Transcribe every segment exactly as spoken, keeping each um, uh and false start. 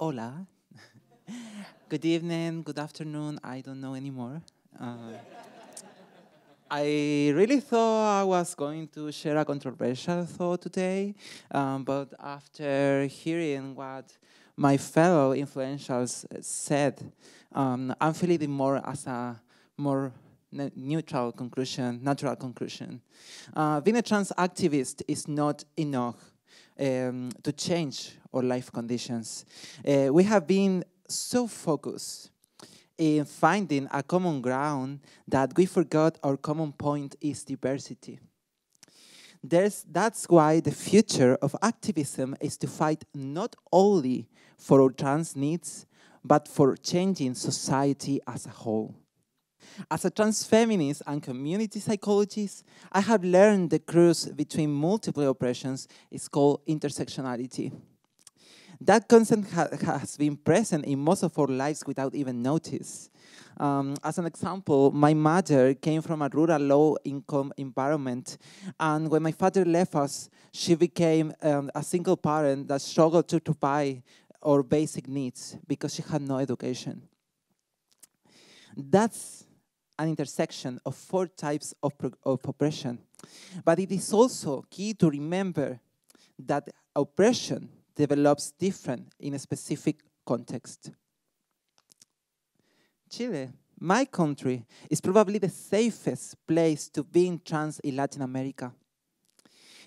hola. Good evening, good afternoon, I don't know anymore. Uh, I really thought I was going to share a controversial thought today, um, but after hearing what my fellow influencers said, um, I'm feeling it more as a more ne neutral conclusion, natural conclusion. Uh, being a trans activist is not enough um, to change our life conditions. Uh, we have been so focused in finding a common ground that we forgot our common point is diversity. There's, that's why the future of activism is to fight not only for our trans needs, but for changing society as a whole. As a trans feminist and community psychologist, I have learned the crux between multiple oppressions is called intersectionality. That concept ha has been present in most of our lives without even notice. Um, as an example, my mother came from a rural low-income environment, and when my father left us, she became um, a single parent that struggled to provide our basic needs because she had no education. That's an intersection of four types of, pro of oppression. But it is also key to remember that oppression develops different in a specific context. Chile, my country, is probably the safest place to being trans in Latin America.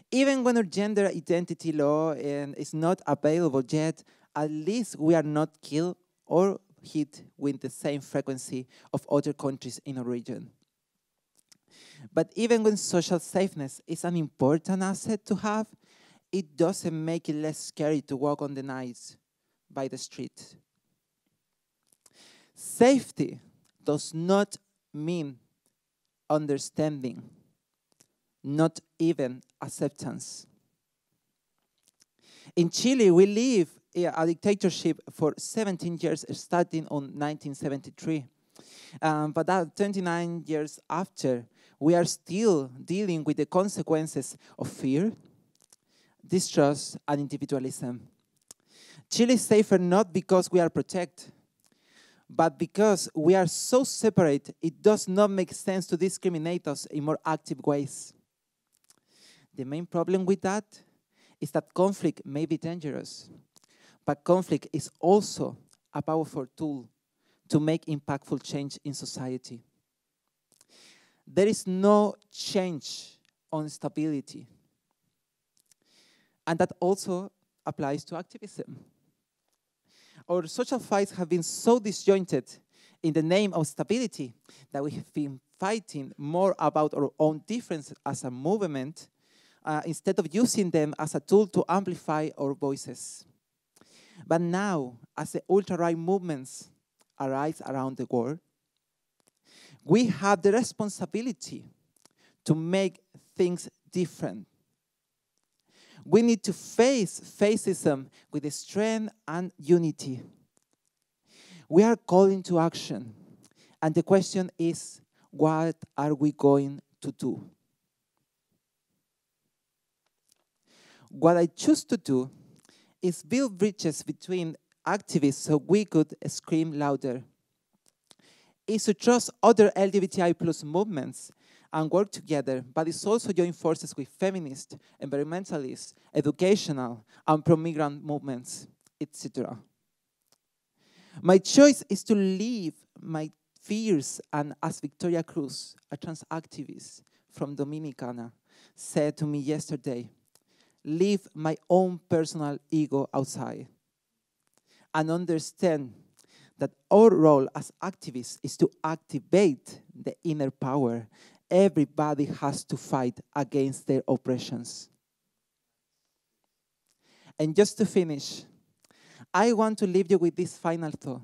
Even when our gender identity law um, is not available yet, at least we are not killed or hit with the same frequency of other countries in our region. But even when social safeness is an important asset to have, it doesn't make it less scary to walk on the nights by the street. Safety does not mean understanding, not even acceptance. In Chile, we live a dictatorship for seventeen years, starting on nineteen seventy-three. Um, but that twenty-nine years after, we are still dealing with the consequences of fear, distrust, and individualism. Chile is safer not because we are protected, but because we are so separate, it does not make sense to discriminate us in more active ways. The main problem with that is that conflict may be dangerous, but conflict is also a powerful tool to make impactful change in society. There is no change on stability. And that also applies to activism. Our social fights have been so disjointed in the name of stability that we have been fighting more about our own differences as a movement uh, instead of using them as a tool to amplify our voices. But now, as the ultra-right movements arise around the world, we have the responsibility to make things different. We need to face fascism with strength and unity. We are calling to action, and the question is, what are we going to do? What I choose to do is build bridges between activists so we could scream louder. It's to trust other L G B T I plus movements and work together, but it's also joining forces with feminist, environmentalist, educational, and pro-migrant movements, et cetera. My choice is to leave my fears, and as Victoria Cruz, a trans activist from Dominicana, said to me yesterday, leave my own personal ego outside and understand that our role as activists is to activate the inner power. Everybody has to fight against their oppressions. And just to finish, I want to leave you with this final thought.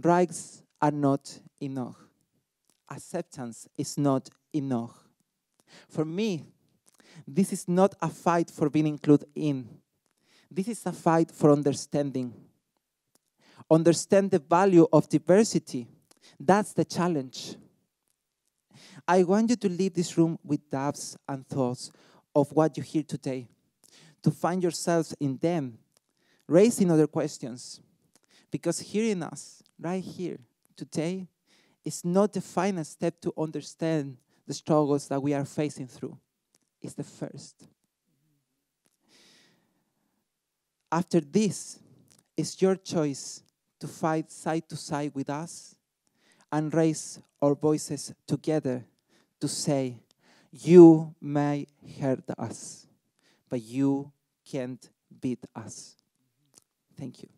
Rights are not enough. Acceptance is not enough. For me, this is not a fight for being included in. This is a fight for understanding. Understand the value of diversity. That's the challenge. I want you to leave this room with doubts and thoughts of what you hear today, to find yourselves in them raising other questions. Because hearing us right here today is not the final step to understand the struggles that we are facing through. It's the first. After this, it's your choice to fight side to side with us and raise our voices together to say, you may hurt us, but you can't beat us. Thank you.